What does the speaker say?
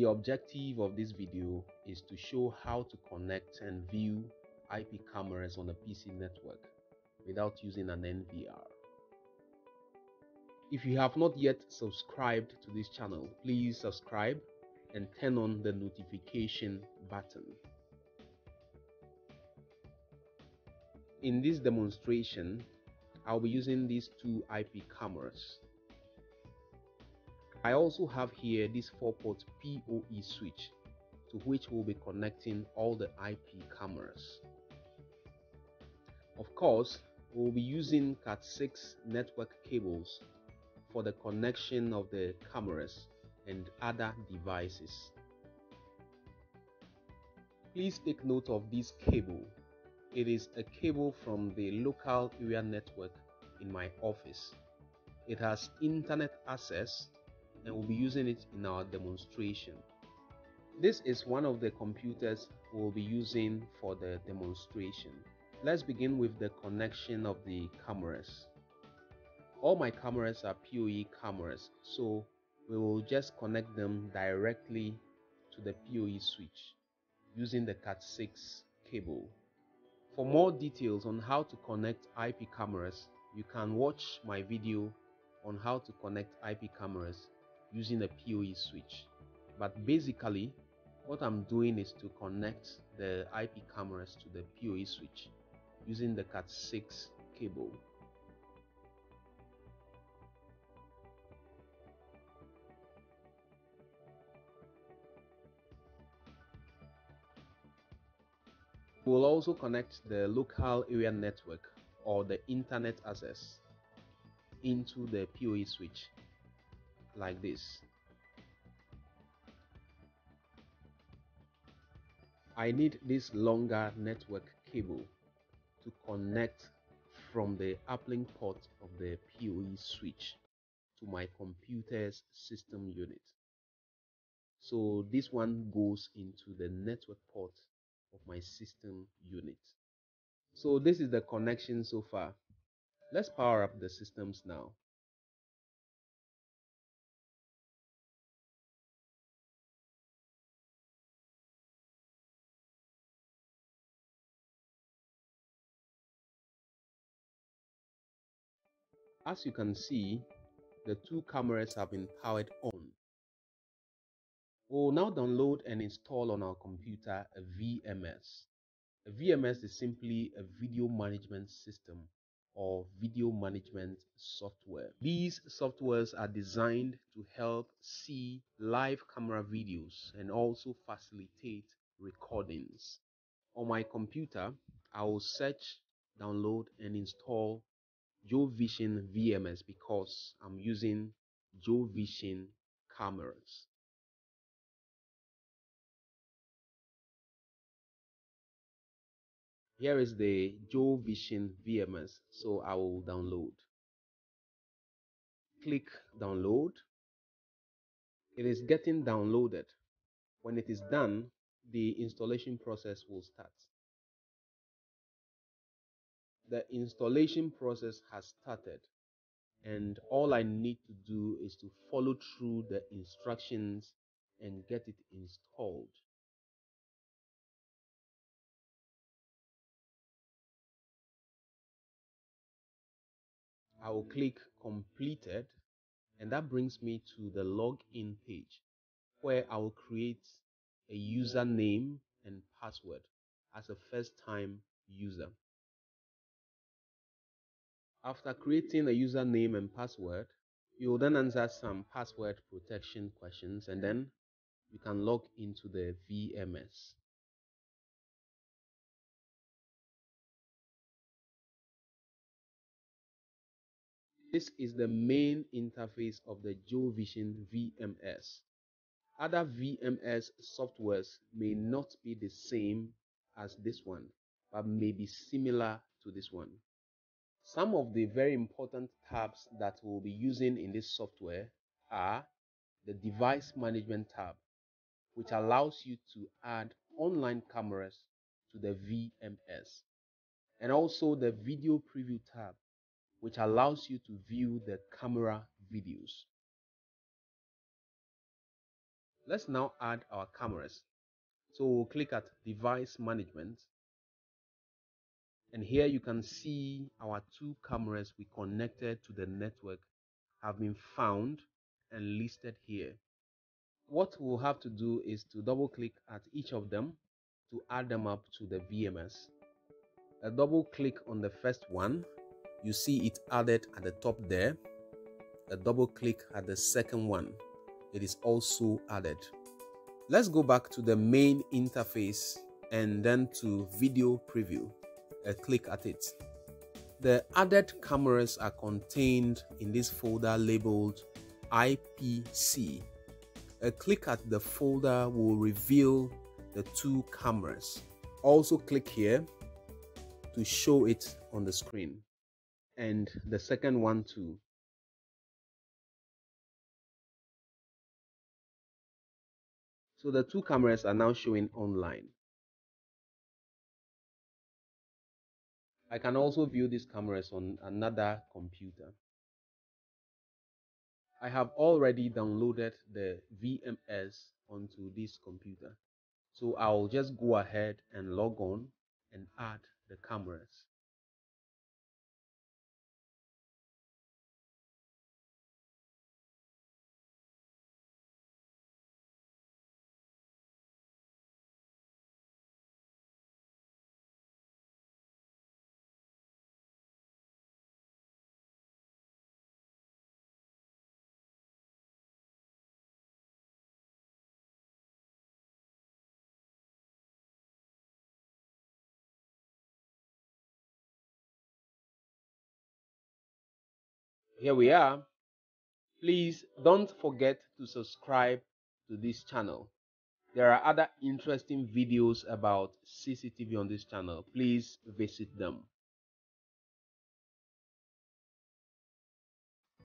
The objective of this video is to show how to connect and view IP cameras on a PC network without using an NVR. If you have not yet subscribed to this channel, please subscribe and turn on the notification button. In this demonstration, I'll be using these two IP cameras. I also have here this 4-port PoE switch to which we'll be connecting all the IP cameras. Of course, we'll be using CAT6 network cables for the connection of the cameras and other devices. Please take note of this cable. It is a cable from the local area network in my office. It has internet access, and we'll be using it in our demonstration. This is one of the computers we'll be using for the demonstration. Let's begin with the connection of the cameras. All my cameras are PoE cameras, so we will just connect them directly to the PoE switch using the CAT6 cable. For more details on how to connect IP cameras, you can watch my video on how to connect IP cameras using a PoE switch. But basically, what I'm doing is to connect the IP cameras to the PoE switch using the CAT6 cable. We'll also connect the local area network or the internet access into the PoE switch like this. I need this longer network cable to connect from the uplink port of the PoE switch to my computer's system unit. So this one goes into the network port of my system unit. So this is the connection so far. Let's power up the systems now. As you can see, the two cameras have been powered on. We'll now download and install on our computer a VMS. A VMS is simply a video management system or video management software. These softwares are designed to help see live camera videos and also facilitate recordings. On my computer, I will search, download and install JoVision VMS because I'm using JoVision cameras. Here is the JoVision VMS, so I will download. Click download. It is getting downloaded. When it is done, the installation process will start. The installation process has started, and all I need to do is to follow through the instructions and get it installed. I will click completed, and that brings me to the login page where I will create a username and password as a first-time user. After creating a username and password, you will then answer some password protection questions, and then you can log into the VMS. This is the main interface of the JoVision VMS. Other VMS softwares may not be the same as this one, but may be similar to this one. Some of the very important tabs that we'll be using in this software are the Device Management tab, which allows you to add online cameras to the VMS, and also the Video Preview tab, which allows you to view the camera videos. Let's now add our cameras. So we'll click at device management, and here you can see our two cameras we connected to the network have been found and listed here. What we'll have to do is to double click at each of them to add them up to the VMS. A double click on the first one, you see it added at the top there. A double click at the second one, it is also added. Let's go back to the main interface and then to video preview. Click at it. The added cameras are contained in this folder labeled IPC. A click at the folder will reveal the two cameras. Also click here to show it on the screen, and the second one too. So the two cameras are now showing online. I can also view these cameras on another computer. I have already downloaded the VMS onto this computer. So I'll just go ahead and log on and add the cameras. Here we are. Please don't forget to subscribe to this channel. There are other interesting videos about CCTV on this channel. Please visit them.